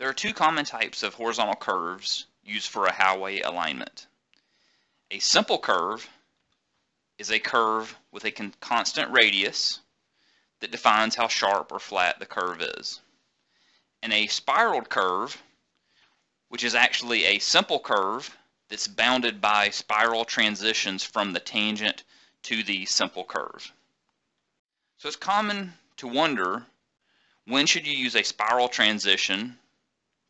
There are two common types of horizontal curves used for a highway alignment. A simple curve is a curve with a constant radius that defines how sharp or flat the curve is. And a spiraled curve, which is actually a simple curve that's bounded by spiral transitions from the tangent to the simple curve. So it's common to wonder, when should you use a spiral transition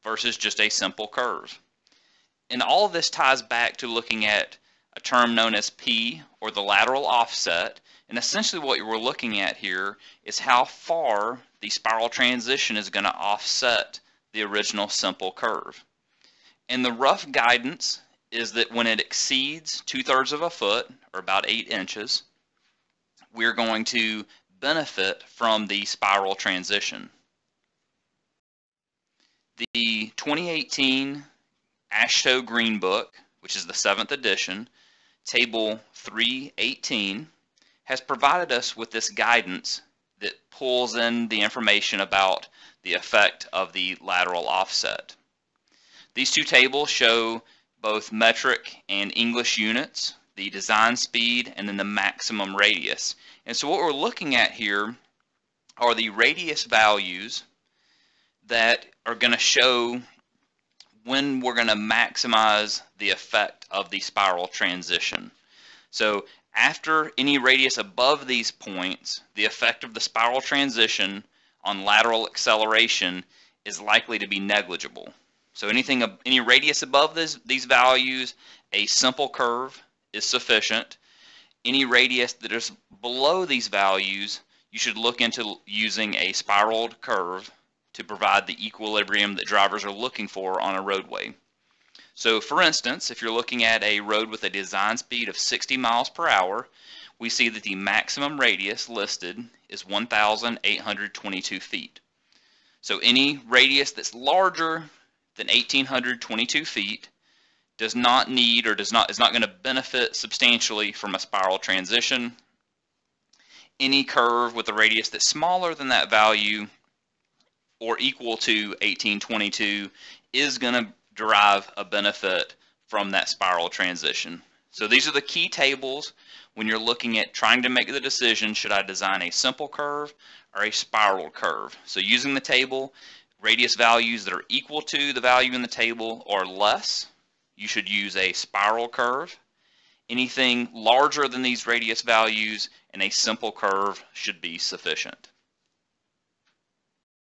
versus just a simple curve? And all of this ties back to looking at a term known as P, or the lateral offset, and essentially what we're looking at here is how far the spiral transition is going to offset the original simple curve. And the rough guidance is that when it exceeds 2/3 of a foot, or about 8 inches, we're going to benefit from the spiral transition. The 2018 AASHTO Green Book, which is the 7th edition, Table 318, has provided us with this guidance that pulls in the information about the effect of the lateral offset. These two tables show both metric and English units, the design speed, and then the maximum radius. And so what we're looking at here are the radius values that are going to show when we're going to maximize the effect of the spiral transition. So after any radius above these points, the effect of the spiral transition on lateral acceleration is likely to be negligible. So any radius above these values, a simple curve is sufficient. Any radius that is below these values, you should look into using a spiraled curve to provide the equilibrium that drivers are looking for on a roadway. So for instance, if you're looking at a road with a design speed of 60 miles per hour, we see that the maximum radius listed is 1,822 feet. So any radius that's larger than 1,822 feet does not need or is not going to benefit substantially from a spiral transition. Any curve with a radius that's smaller than that value or equal to 1,822 is going to derive a benefit from that spiral transition. So these are the key tables when you're looking at trying to make the decision, should I design a simple curve or a spiral curve? So using the table, radius values that are equal to the value in the table or less, you should use a spiral curve. Anything larger than these radius values and a simple curve should be sufficient.